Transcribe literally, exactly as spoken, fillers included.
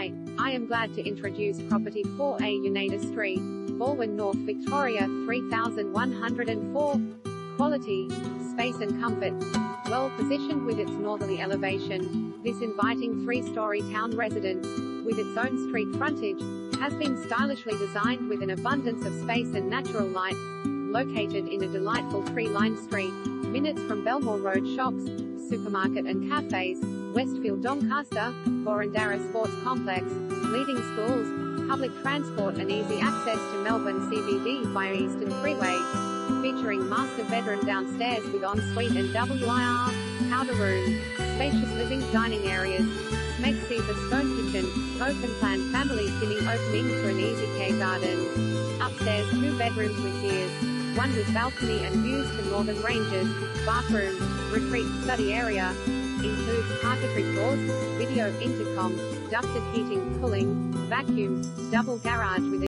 Hi, I am glad to introduce Property four A Yeneda Street, Balwyn North, Victoria three thousand one hundred four. Quality, space and comfort. Well positioned with its northerly elevation, this inviting three-story town residence, with its own street frontage, has been stylishly designed with an abundance of space and natural light. Located in a delightful tree-lined street, minutes from Belmore Road shops, supermarket and cafes, Westfield Doncaster, Boroondara Sports Complex, leading schools, public transport and easy access to Melbourne C B D via Eastern Freeway. Featuring master bedroom downstairs with ensuite and W I R, powder room, spacious living dining areas, makes these a stone kitchen, open plan family dining opening to an easy care garden. Upstairs two bedrooms with tiers, one with balcony and views to northern ranges, bathroom, retreat study area. Includes parquetry floors, video intercom, ducted heating, cooling, vacuum, double garage with